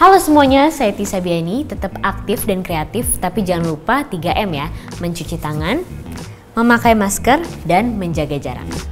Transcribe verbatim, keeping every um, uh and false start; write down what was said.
Halo semuanya, saya Tisa Biani, tetap aktif dan kreatif tapi jangan lupa tiga M ya, mencuci tangan, memakai masker, dan menjaga jarak.